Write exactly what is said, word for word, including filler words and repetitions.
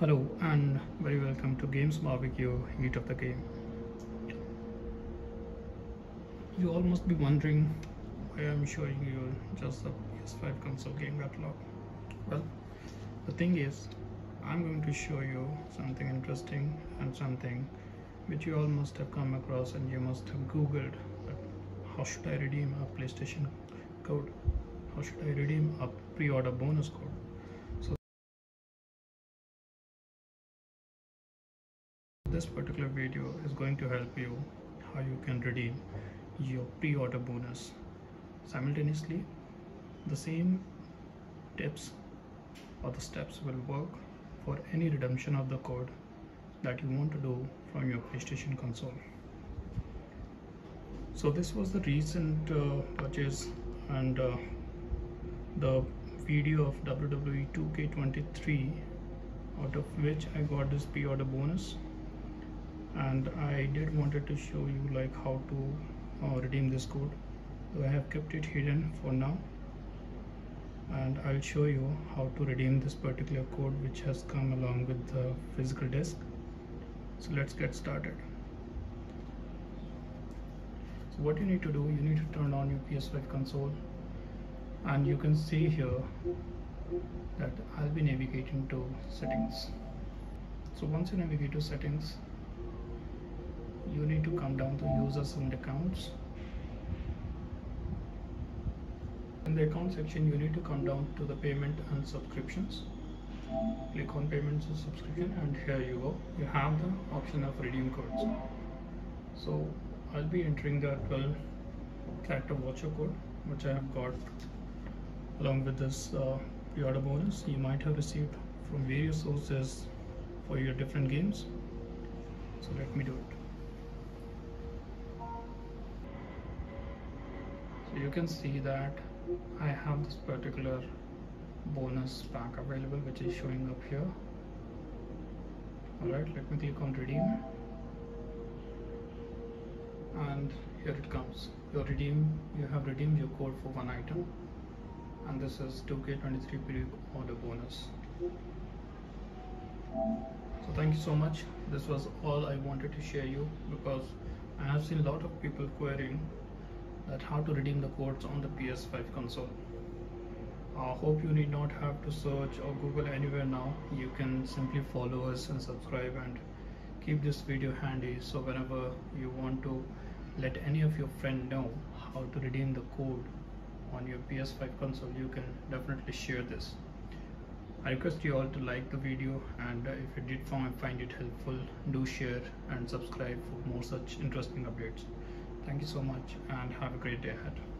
Hello and very welcome to Games Barbecue, Heat of the Game. You all must be wondering why I'm showing you just the P S five console game catalog. Well, the thing is, I'm going to show you something interesting and something which you all must have come across and you must have googled. But how should I redeem a PlayStation code? How should I redeem a pre-order bonus code? This particular video is going to help you how you can redeem your pre-order bonus. Simultaneously, the same tips or the steps will work for any redemption of the code that you want to do from your PlayStation console. So this was the recent uh, purchase and uh, the video of W W E two K twenty-three, out of which I got this pre-order bonus. And I did wanted to show you like how to uh, redeem this code, so I have kept it hidden for now, and I'll show you how to redeem this particular code which has come along with the physical disc. So let's get started. So what you need to do, you need to turn on your P S five console, and you can see here that I'll be navigating to settings. So once you navigate to settings, you need to come down to users and accounts. In the account section, you need to come down to the payment and subscriptions. Click on payments and subscription, and here you go. You have the option of redeem codes. So I'll be entering the twelve character voucher code which I have got along with this uh, pre-order bonus. You might have received from various sources for your different games. So let me do it. You can see that I have this particular bonus pack available which is showing up here. Alright, let me click on redeem, and here it comes. Your redeem, you have redeemed your code for one item, and this is two K twenty-three pre-order bonus. So thank you so much. This was all I wanted to share you, because I have seen a lot of people querying that how to redeem the codes on the P S five console. I uh, hope you need not have to search or Google anywhere now. You can simply follow us and subscribe, and keep this video handy, so whenever you want to let any of your friend know how to redeem the code on your P S five console, you can definitely share this. I request you all to like the video, and uh, if you did find it helpful, do share and subscribe for more such interesting updates. Thank you so much, and have a great day ahead.